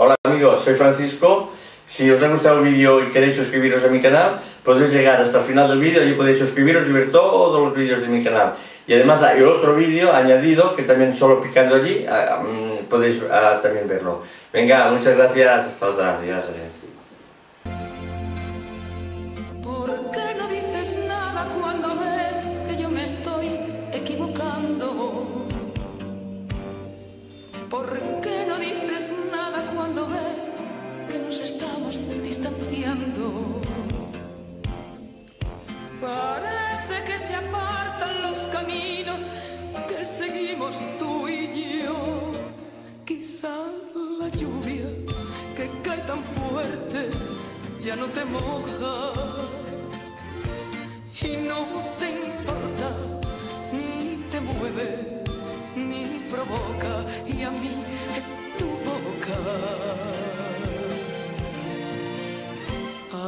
Hola amigos, soy Francisco. Si os ha gustado el vídeo y queréis suscribiros a mi canal, podéis llegar hasta el final del vídeo y podéis suscribiros y ver todos los vídeos de mi canal. Y además hay otro vídeo añadido que también solo picando allí podéis también verlo. Venga, muchas gracias, hasta otra. Adiós, adiós. ¿Por qué no dices nada cuando ves que nos estamos distanciando? Parece que se apartan los caminos que seguimos tú y yo. Quizá la lluvia que cae tan fuerte ya no te moja y no te importa ni te mueve. Ni provoca, y a mí tu boca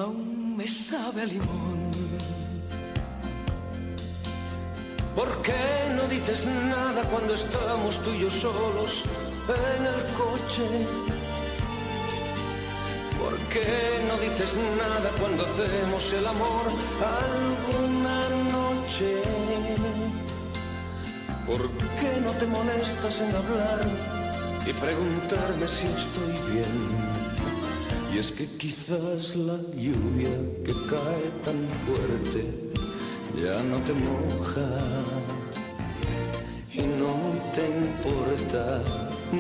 aún me sabe a limón. ¿Por qué no dices nada cuando estamos tú y yo solos en el coche? ¿Por qué no dices nada cuando hacemos el amor alguna noche? ¿Por qué no te molestas en hablar y preguntarme si estoy bien? Y es que quizás la lluvia que cae tan fuerte ya no te moja y no te importa,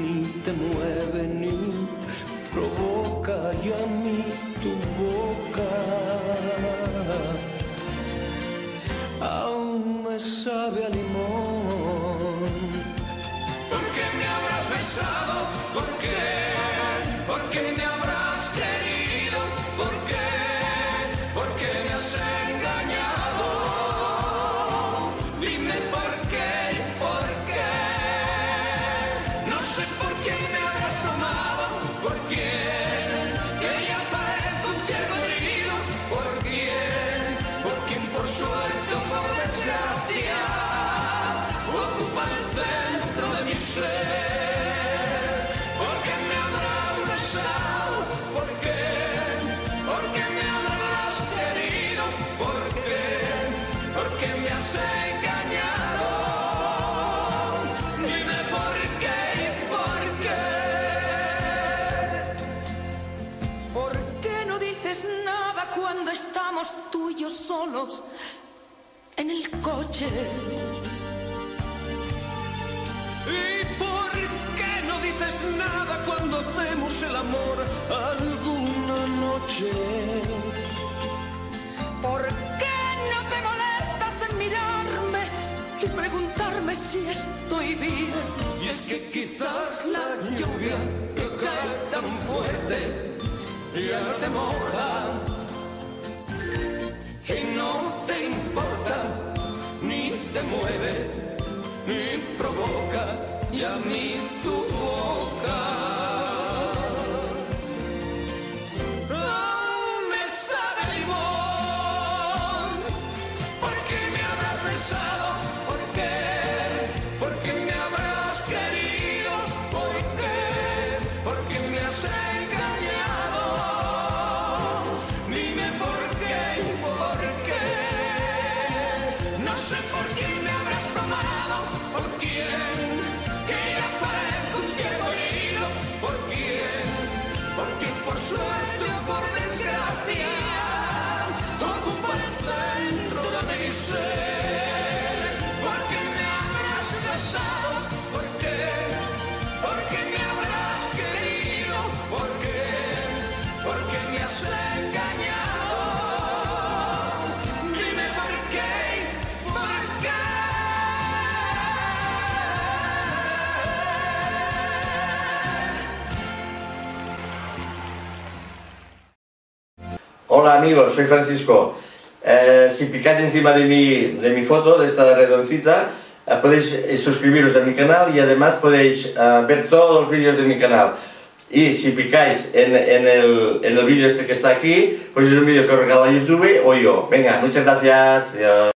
ni te mueve, ni provoca, y a mí tu boca aún me sabe a limón. ¿Por qué? ¿Por qué me habrás querido? ¿Por qué? ¿Por qué me has engañado? Dime por qué, por qué. No sé por qué me habrás tomado. ¿Por qué? Que ya parezco un ciervo herido. ¿Por qué? ¿Por quién por suerte o por desgracia ocupa el centro de mi ser? Cuando estamos tú y yo solos en el coche. ¿Y por qué no dices nada cuando hacemos el amor alguna noche? ¿Por qué no te molestas en mirarme y preguntarme si estoy bien? Y es que quizás la lluvia que cae tan fuerte ya no te moja. Y no te importa, ni te mueve, ni provoca, y a mí tu boca aún me sabe a limón. ¿Por qué me habrás besado? ¿Por qué? ¿Por qué me habrás querido? ¿Por qué? ¿Por qué me has engañado? Dime por qué. No sé por quién me habrás tomado, por quién, que ya parezco un ciego herido, por quién, porque por suerte o por desgracia ocupa el centro de mi ser. ¿Por qué me habrás besado? ¿Por qué? ¿Por qué me habrás querido? ¿Por qué? ¿Por qué me has engañado? Hola amigos, soy Francisco. Si picáis encima de mi foto, de esta redoncita, podéis suscribiros a mi canal y además podéis ver todos los vídeos de mi canal. Y si picáis en el vídeo este que está aquí, pues es un vídeo que os regala YouTube o yo. Venga, muchas gracias.